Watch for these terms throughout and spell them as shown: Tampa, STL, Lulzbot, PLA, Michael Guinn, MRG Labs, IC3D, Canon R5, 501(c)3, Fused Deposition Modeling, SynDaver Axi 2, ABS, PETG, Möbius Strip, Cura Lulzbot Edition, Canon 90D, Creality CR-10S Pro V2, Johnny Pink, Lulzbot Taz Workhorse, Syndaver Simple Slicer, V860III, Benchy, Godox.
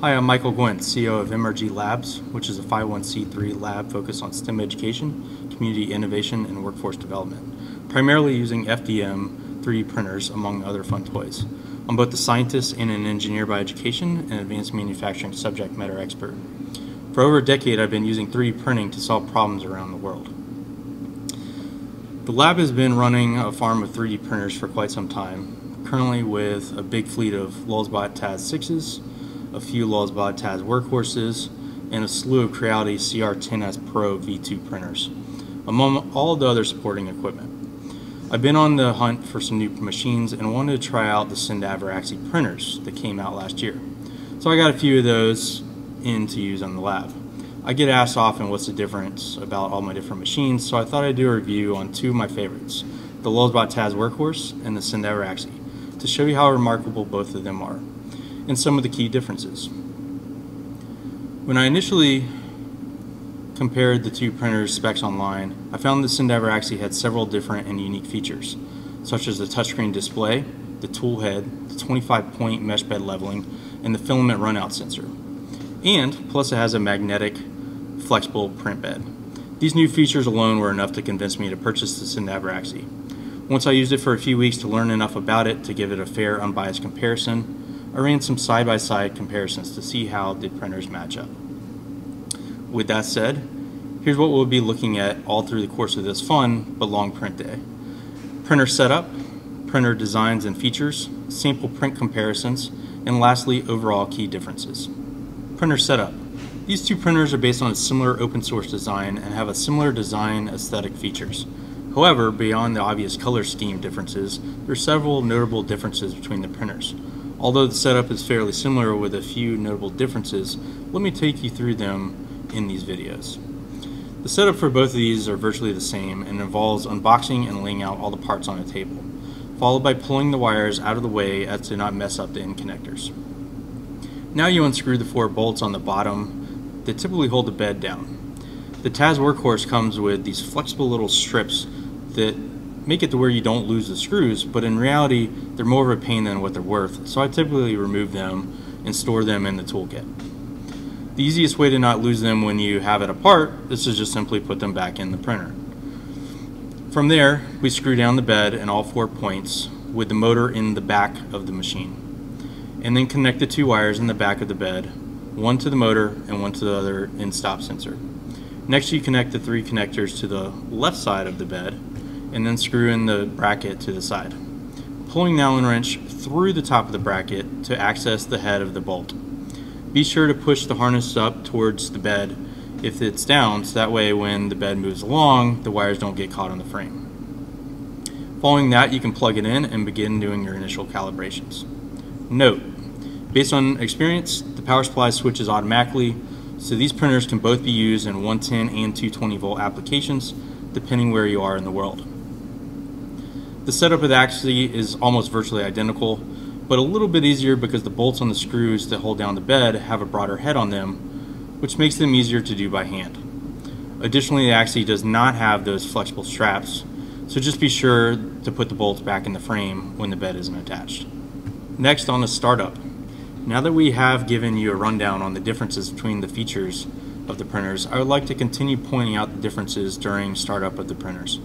Hi, I'm Michael Guinn, CEO of MRG Labs, which is a 501c3 lab focused on STEM education, community innovation, and workforce development, primarily using FDM 3D printers, among other fun toys. I'm both a scientist and an engineer by education and advanced manufacturing subject matter expert. For over a decade, I've been using 3D printing to solve problems around the world. The lab has been running a farm of 3D printers for quite some time, currently with a big fleet of Lulzbot Taz 6s, a few Lulzbot Taz Workhorses, and a slew of Creality CR-10S Pro V2 printers, among all the other supporting equipment. I've been on the hunt for some new machines and wanted to try out the SynDaver Axi printers that came out last year. So I got a few of those in to use on the lab. I get asked often what's the difference about all my different machines, so I thought I'd do a review on two of my favorites, the Lulzbot Taz Workhorse and the SynDaver Axi, to show you how remarkable both of them are and some of the key differences. When I initially compared the two printers' specs online, I found the SynDaver Axi had several different and unique features, such as the touchscreen display, the tool head, the 25-point mesh bed leveling, and the filament runout sensor. And plus it has a magnetic, flexible print bed. These new features alone were enough to convince me to purchase the SynDaver Axi. Once I used it for a few weeks to learn enough about it to give it a fair, unbiased comparison, I ran some side-by-side comparisons to see how the printers match up. With that said, here's what we'll be looking at all through the course of this fun but long print day. Printer setup, printer designs and features, sample print comparisons, and lastly, overall key differences. Printer setup. These two printers are based on a similar open source design and have a similar design aesthetic features. However, beyond the obvious color scheme differences, there are several notable differences between the printers. Although the setup is fairly similar with a few notable differences, let me take you through them in these videos. The setup for both of these are virtually the same and involves unboxing and laying out all the parts on a table, followed by pulling the wires out of the way as to not mess up the end connectors. Now you unscrew the four bolts on the bottom that typically hold the bed down. The Taz Workhorse comes with these flexible little strips that make it to where you don't lose the screws, but in reality they're more of a pain than what they're worth, so I typically remove them and store them in the toolkit. The easiest way to not lose them when you have it apart is to just simply put them back in the printer. From there, we screw down the bed and all 4 points with the motor in the back of the machine, and then connect the two wires in the back of the bed, one to the motor and one to the other end stop sensor. Next, you connect the three connectors to the left side of the bed, and then screw in the bracket to the side, pulling the Allen wrench through the top of the bracket to access the head of the bolt. Be sure to push the harness up towards the bed if it's down, so that way when the bed moves along, the wires don't get caught on the frame. Following that, you can plug it in and begin doing your initial calibrations. Note, based on experience, the power supply switches automatically, so these printers can both be used in 110 and 220 volt applications, depending where you are in the world. The setup of the Axi is almost virtually identical, but a little bit easier because the bolts on the screws that hold down the bed have a broader head on them, which makes them easier to do by hand. Additionally, the Axi does not have those flexible straps, so just be sure to put the bolts back in the frame when the bed isn't attached. Next, on the startup. Now that we have given you a rundown on the differences between the features of the printers, I would like to continue pointing out the differences during startup of the printers.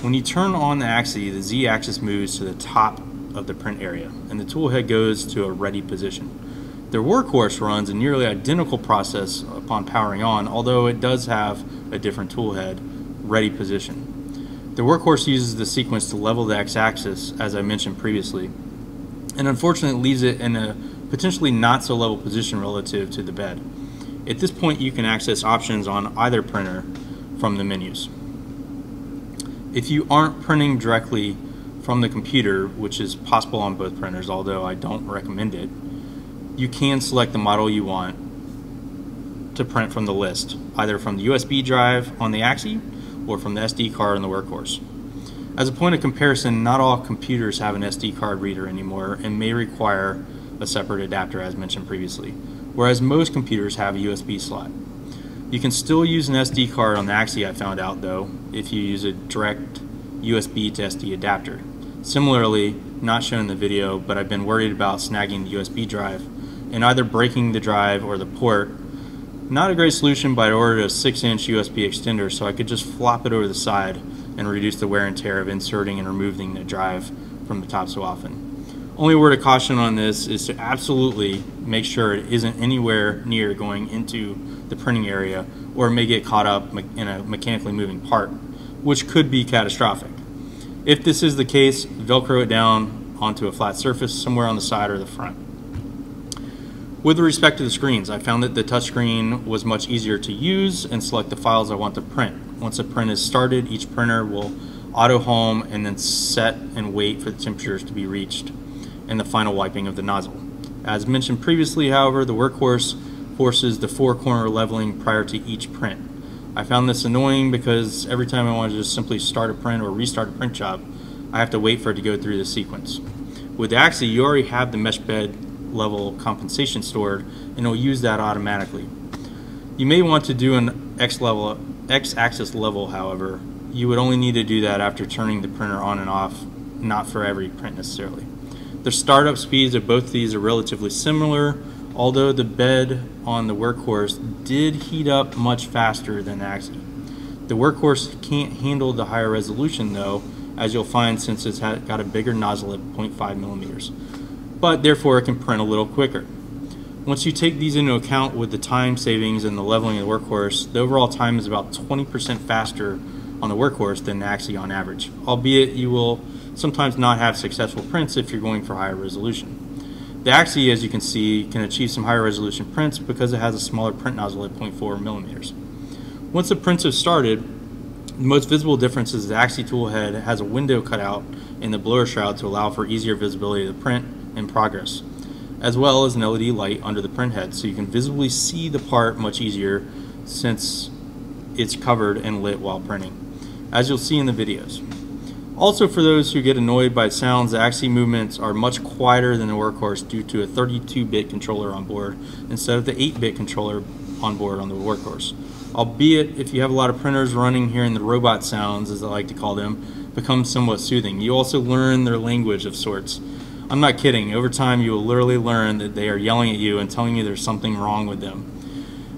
When you turn on the Axi, the Z-axis moves to the top of the print area, and the tool head goes to a ready position. The Workhorse runs a nearly identical process upon powering on, although it does have a different tool head, ready position. The Workhorse uses the sequence to level the X-axis, as I mentioned previously, and unfortunately leaves it in a potentially not so level position relative to the bed. At this point, you can access options on either printer from the menus. If you aren't printing directly from the computer, which is possible on both printers, although I don't recommend it, you can select the model you want to print from the list, either from the USB drive on the Axi or from the SD card on the Workhorse. As a point of comparison, not all computers have an SD card reader anymore and may require a separate adapter, as mentioned previously, whereas most computers have a USB slot. You can still use an SD card on the Axi, I found out though, if you use a direct USB to SD adapter. Similarly, not shown in the video, but I've been worried about snagging the USB drive and either breaking the drive or the port. Not a great solution, but I ordered a 6-inch USB extender so I could just flop it over the side and reduce the wear and tear of inserting and removing the drive from the top so often. Only word of caution on this is to absolutely make sure it isn't anywhere near going into the printing area, or it may get caught up in a mechanically moving part, which could be catastrophic. If this is the case, Velcro it down onto a flat surface somewhere on the side or the front. With respect to the screens, I found that the touchscreen was much easier to use and select the files I want to print. Once a print is started, each printer will auto-home and then set and wait for the temperatures to be reached and the final wiping of the nozzle. As mentioned previously, however, the Workhorse forces the four-corner leveling prior to each print. I found this annoying because every time I wanted to just simply start a print or restart a print job, I have to wait for it to go through the sequence. With the Axi, you already have the mesh bed level compensation stored, and it'll use that automatically. You may want to do an X-axis level, however. You would only need to do that after turning the printer on and off, not for every print necessarily. The startup speeds of both of these are relatively similar, although the bed on the Workhorse did heat up much faster than the Axi. The Workhorse can't handle the higher resolution though, as you'll find, since it's got a bigger nozzle at 0.5 millimeters. But therefore it can print a little quicker. Once you take these into account with the time savings and the leveling of the Workhorse, the overall time is about 20% faster on the Workhorse than the Axi on average, albeit you will sometimes not have successful prints if you're going for higher resolution. The Axi, as you can see, can achieve some higher resolution prints because it has a smaller print nozzle at 0.4 millimeters. Once the prints have started, the most visible difference is the Axi tool head has a window cut out in the blower shroud to allow for easier visibility of the print in progress, as well as an LED light under the print head so you can visibly see the part much easier since it's covered and lit while printing, as you'll see in the videos. Also, for those who get annoyed by sounds, the Axi movements are much quieter than the Workhorse due to a 32-bit controller on board instead of the 8-bit controller on board on the Workhorse. Albeit, if you have a lot of printers running, hearing the robot sounds, as I like to call them, becomes somewhat soothing. You also learn their language of sorts. I'm not kidding. Over time, you will literally learn that they are yelling at you and telling you there's something wrong with them.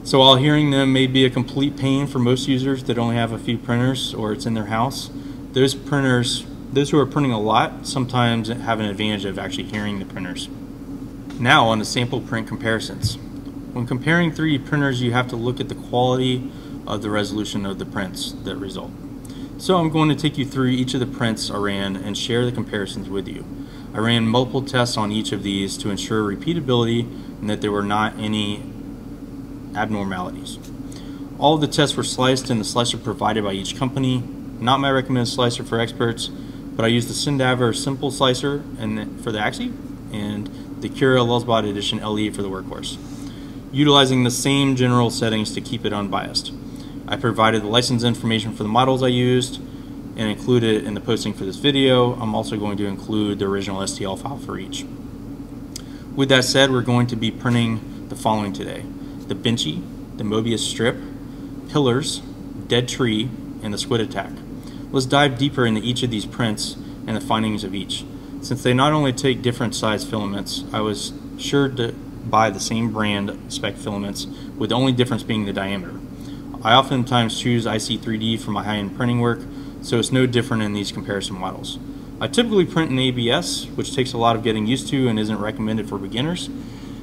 So while hearing them may be a complete pain for most users that only have a few printers or it's in their house, those who are printing a lot sometimes have an advantage of actually hearing the printers. Now on the sample print comparisons. When comparing 3D printers, you have to look at the quality of the resolution of the prints that result. So I'm going to take you through each of the prints I ran and share the comparisons with you. I ran multiple tests on each of these to ensure repeatability and that there were not any abnormalities. All of the tests were sliced in the slicer provided by each company. Not my recommended slicer for experts, but I used the Syndaver Simple Slicer for the Axi and the Cura Lulzbot Edition LE for the Workhorse, utilizing the same general settings to keep it unbiased. I provided the license information for the models I used, and include it in the posting for this video. I'm also going to include the original STL file for each. With that said, we're going to be printing the following today: the Benchy, the Möbius Strip, Pillars, Dead Tree, and the Squid Attack. Let's dive deeper into each of these prints and the findings of each. Since they not only take different size filaments, I was sure to buy the same brand spec filaments, with the only difference being the diameter. I oftentimes choose IC3D for my high-end printing work, so it's no different in these comparison models. I typically print in ABS, which takes a lot of getting used to and isn't recommended for beginners.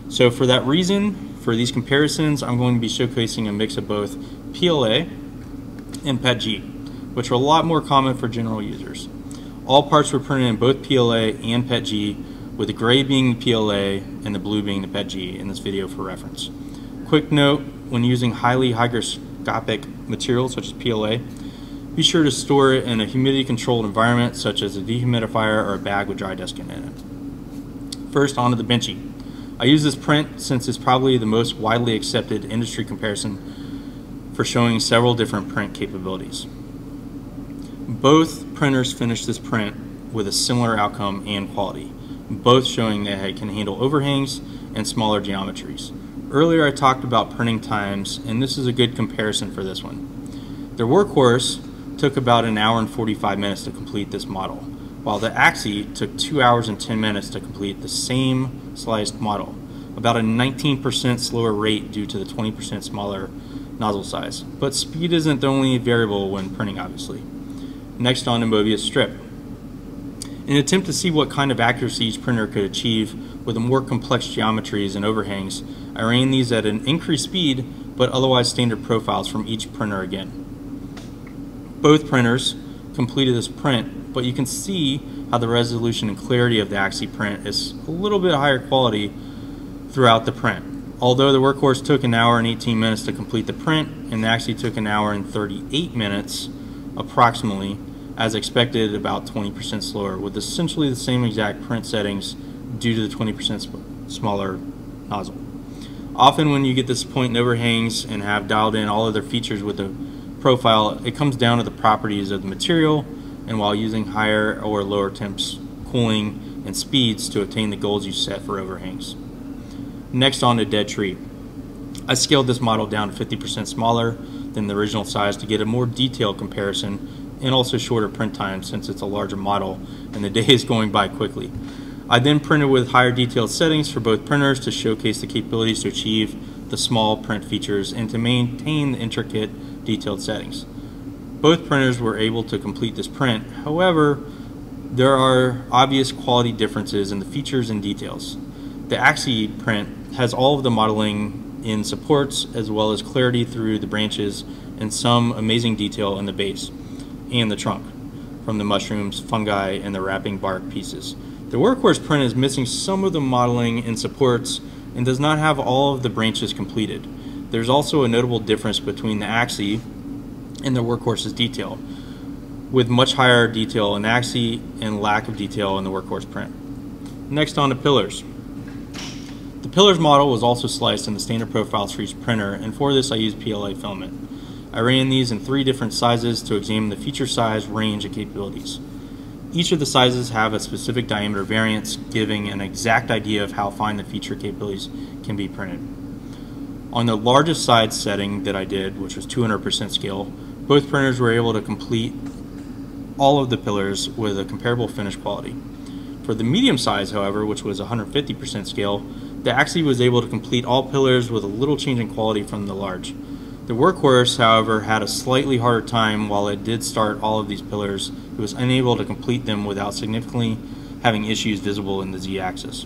So for that reason, for these comparisons, I'm going to be showcasing a mix of both PLA and PETG, which are a lot more common for general users. All parts were printed in both PLA and PETG, with the gray being the PLA and the blue being the PETG in this video for reference. Quick note, when using highly hygroscopic materials such as PLA, be sure to store it in a humidity-controlled environment, such as a dehumidifier or a bag with dry dusting in it. First, onto the Benchy. I use this print since it's probably the most widely accepted industry comparison for showing several different print capabilities. Both printers finished this print with a similar outcome and quality, both showing that it can handle overhangs and smaller geometries. Earlier I talked about printing times, and this is a good comparison for this one. The Workhorse took about an hour and 45 minutes to complete this model, while the Axi took 2 hours and 10 minutes to complete the same sliced model. about a 19% slower rate due to the 20% smaller nozzle size. But speed isn't the only variable when printing, obviously. Next on to Möbius Strip. In an attempt to see what kind of accuracy each printer could achieve with the more complex geometries and overhangs, I ran these at an increased speed but otherwise standard profiles from each printer again. Both printers completed this print, but you can see how the resolution and clarity of the Axi print is a little bit higher quality throughout the print. Although the Workhorse took an hour and 18 minutes to complete the print, and the Axi took an hour and 38 minutes approximately, as expected, about 20% slower, with essentially the same exact print settings due to the 20% smaller nozzle. Often when you get this point in overhangs and have dialed in all other features with the profile, it comes down to the properties of the material, and while using higher or lower temps, cooling, and speeds to attain the goals you set for overhangs. Next on to Dead Tree. I scaled this model down to 50% smaller than the original size to get a more detailed comparison and also shorter print time since it's a larger model and the day is going by quickly. I then printed with higher detailed settings for both printers to showcase the capabilities to achieve the small print features and to maintain the intricate detailed settings. Both printers were able to complete this print, however, there are obvious quality differences in the features and details. The Axi print has all of the modeling in supports as well as clarity through the branches and some amazing detail in the base and the trunk from the mushrooms, fungi, and the wrapping bark pieces. The Workhorse print is missing some of the modeling in supports and does not have all of the branches completed. There's also a notable difference between the Axi and the Workhorse's detail, with much higher detail in Axi and lack of detail in the Workhorse print. Next on to pillars. The pillars model was also sliced in the standard profiles for each printer, and for this I used PLA filament. I ran these in 3 different sizes to examine the feature size, range, and capabilities. Each of the sizes have a specific diameter variance, giving an exact idea of how fine the feature capabilities can be printed. On the largest size setting that I did, which was 200% scale, both printers were able to complete all of the pillars with a comparable finish quality. For the medium size, however, which was 150% scale, the Axi was able to complete all pillars with a little change in quality from the large. The Workhorse, however, had a slightly harder time. While it did start all of these pillars, it was unable to complete them without significantly having issues visible in the Z-axis.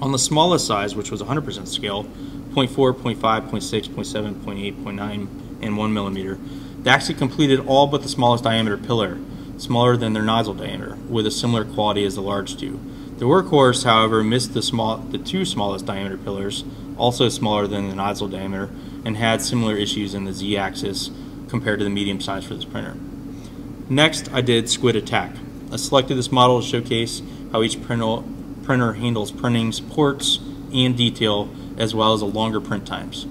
On the smallest size, which was 100% scale, 0.4, 0.5, 0.6, 0.7, 0.8, 0.9, and 1 millimeter, they actually completed all but the smallest diameter pillar, smaller than their nozzle diameter, with a similar quality as the large do. The Workhorse, however, missed the 2 smallest diameter pillars, also smaller than the nozzle diameter, and had similar issues in the Z-axis compared to the medium size for this printer. Next, I did Squid Attack. I selected this model to showcase how each printer handles printing supports and detail, as well as the longer print times.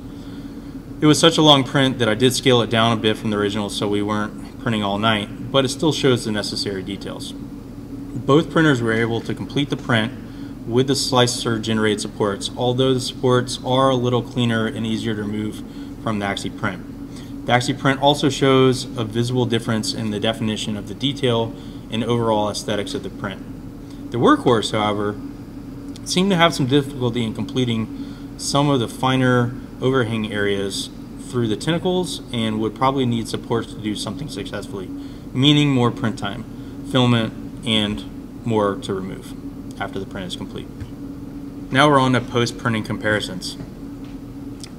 It was such a long print that I did scale it down a bit from the original so we weren't printing all night, but it still shows the necessary details. Both printers were able to complete the print with the slicer generated supports, although the supports are a little cleaner and easier to remove from the Axi print. The Axi print also shows a visible difference in the definition of the detail and overall aesthetics of the print. The Workhorse, however, seemed to have some difficulty in completing some of the finer overhang areas through the tentacles and would probably need supports to do something successfully, meaning more print time, filament, and more to remove after the print is complete. Now we're on to post-printing comparisons.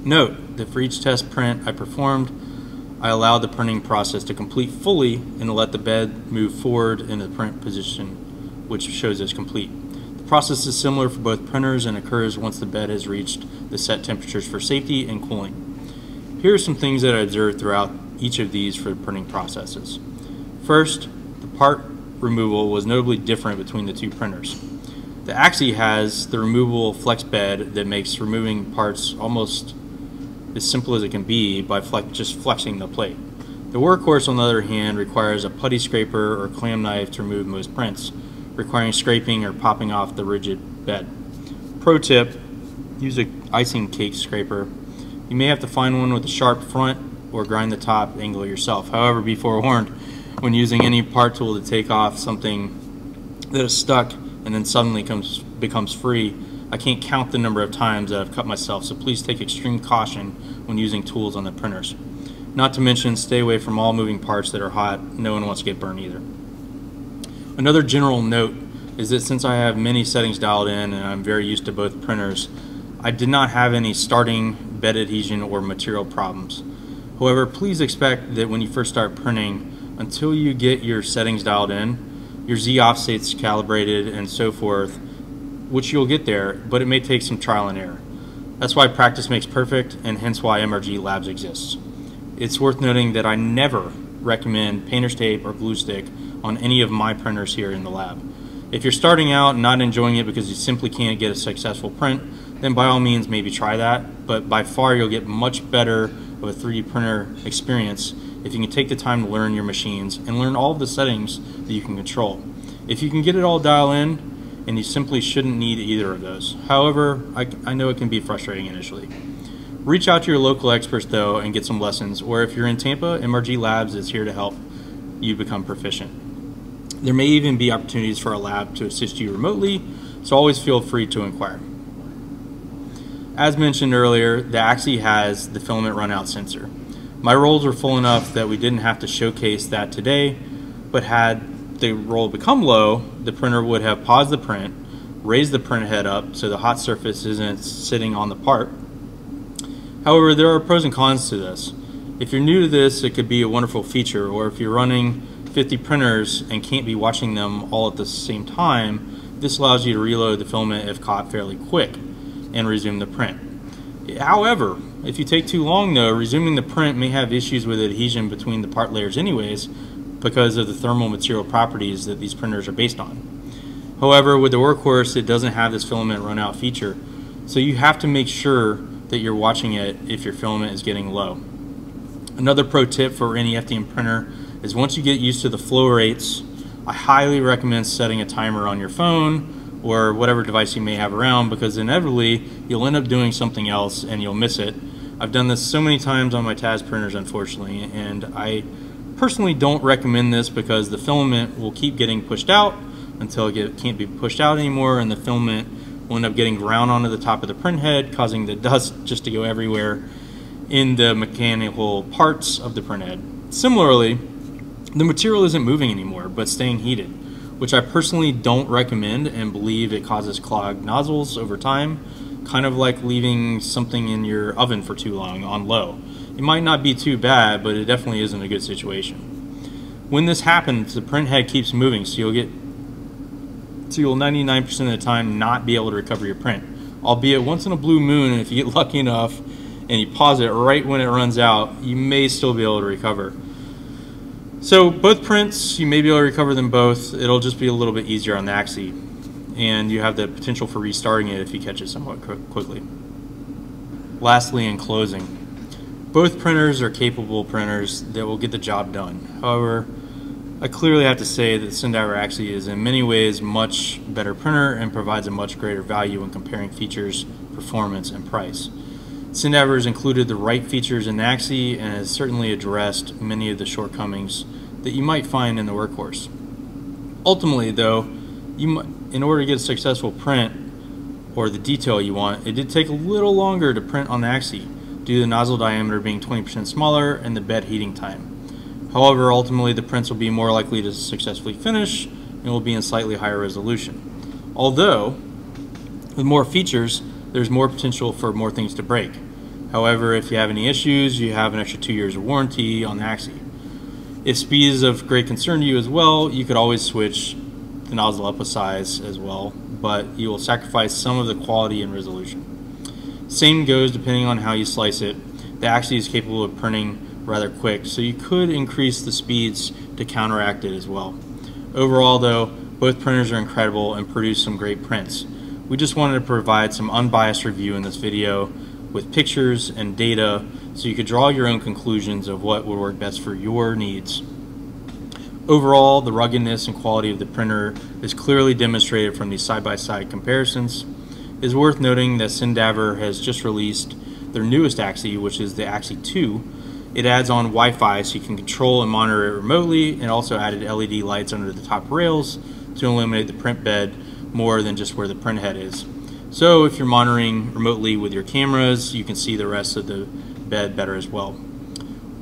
Note that for each test print I performed, I allowed the printing process to complete fully and let the bed move forward into the print position, which shows as complete. The process is similar for both printers and occurs once the bed has reached the set temperatures for safety and cooling. Here are some things that I observed throughout each of these for the printing processes. First, the part removal was notably different between the 2 printers. The Axi has the removable flex bed that makes removing parts almost as simple as it can be by just flexing the plate. The Workhorse, on the other hand, requires a putty scraper or clam knife to remove most prints, requiring scraping or popping off the rigid bed. Pro tip, use an icing cake scraper. You may have to find one with a sharp front or grind the top angle yourself. However, be forewarned when using any part tool to take off something that is stuck and then suddenly becomes free, I can't count the number of times that I've cut myself, so please take extreme caution when using tools on the printers. Not to mention, stay away from all moving parts that are hot. No one wants to get burned either. Another general note is that since I have many settings dialed in and I'm very used to both printers, I did not have any starting, bed adhesion, or material problems. However, please expect that when you first start printing, until you get your settings dialed in, your Z offsets calibrated and so forth, which you'll get there, but it may take some trial and error. That's why practice makes perfect, and hence why MRG Labs exists. It's worth noting that I never recommend painter's tape or glue stick on any of my printers here in the lab. If you're starting out and not enjoying it because you simply can't get a successful print, then by all means maybe try that, but by far you'll get much better of a 3D printer experience if you can take the time to learn your machines and learn all of the settings that you can control. If you can get it all dialed in, and you simply shouldn't need either of those. However, I know it can be frustrating initially. Reach out to your local experts though and get some lessons, or if you're in Tampa, MRG Labs is here to help you become proficient. There may even be opportunities for our lab to assist you remotely, so always feel free to inquire. As mentioned earlier, the Axi has the filament runout sensor. My rolls are full enough that we didn't have to showcase that today, but had the roll become low, the printer would have paused the print, raised the print head up so the hot surface isn't sitting on the part. However, there are pros and cons to this. If you're new to this, it could be a wonderful feature, or if you're running 50 printers and can't be watching them all at the same time, this allows you to reload the filament if caught fairly quick and resume the print. However, if you take too long though, resuming the print may have issues with adhesion between the part layers anyways because of the thermal material properties that these printers are based on. However, with the Workhorse, it doesn't have this filament runout feature, so you have to make sure that you're watching it if your filament is getting low. Another pro tip for any FDM printer is once you get used to the flow rates, I highly recommend setting a timer on your phone or whatever device you may have around, because inevitably you'll end up doing something else and you'll miss it. I've done this so many times on my Taz printers, unfortunately, and I personally don't recommend this because the filament will keep getting pushed out until it can't be pushed out anymore, and the filament will end up getting ground onto the top of the print head, causing the dust just to go everywhere in the mechanical parts of the print head. Similarly, the material isn't moving anymore but staying heated, which I personally don't recommend and believe it causes clogged nozzles over time, kind of like leaving something in your oven for too long on low. It might not be too bad, but it definitely isn't a good situation. When this happens, the print head keeps moving, so you'll 99% of the time not be able to recover your print, albeit once in a blue moon, if you get lucky enough and you pause it right when it runs out, you may still be able to recover. So both prints, you may be able to recover them both. It'll just be a little bit easier on the Axi, and you have the potential for restarting it if you catch it somewhat quickly. Lastly, in closing, both printers are capable printers that will get the job done. However, I clearly have to say that SynDaver Axi is in many ways much better printer and provides a much greater value when comparing features, performance, and price. SynDaver has included the right features in Axi and has certainly addressed many of the shortcomings that you might find in the Workhorse. Ultimately though, in order to get a successful print or the detail you want, it did take a little longer to print on the Axi due to the nozzle diameter being 20% smaller and the bed heating time. However, ultimately the prints will be more likely to successfully finish and will be in slightly higher resolution. Although, with more features, there's more potential for more things to break. However, if you have any issues, you have an extra 2 years of warranty on the Axi. If speed is of great concern to you as well, you could always switch the nozzle up a size as well, but you will sacrifice some of the quality and resolution. Same goes depending on how you slice it. The Axi is capable of printing rather quick, so you could increase the speeds to counteract it as well. Overall though, both printers are incredible and produce some great prints. We just wanted to provide some unbiased review in this video with pictures and data so you could draw your own conclusions of what would work best for your needs. Overall, the ruggedness and quality of the printer is clearly demonstrated from these side-by-side comparisons. It is worth noting that Syndaver has just released their newest Axi, which is the Axi 2. It adds on Wi-Fi so you can control and monitor it remotely, and also added LED lights under the top rails to illuminate the print bed more than just where the print head is. So if you're monitoring remotely with your cameras, you can see the rest of the bed better as well.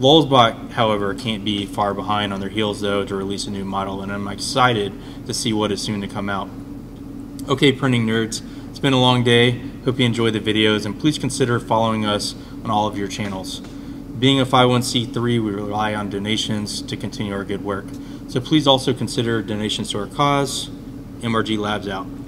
Lulzbot, however, can't be far behind on their heels though to release a new model, and I'm excited to see what is soon to come out. Okay, printing nerds, it's been a long day. Hope you enjoyed the videos, and please consider following us on all of your channels. Being a 501c3, we rely on donations to continue our good work. So please also consider donations to our cause. MRG Labs out.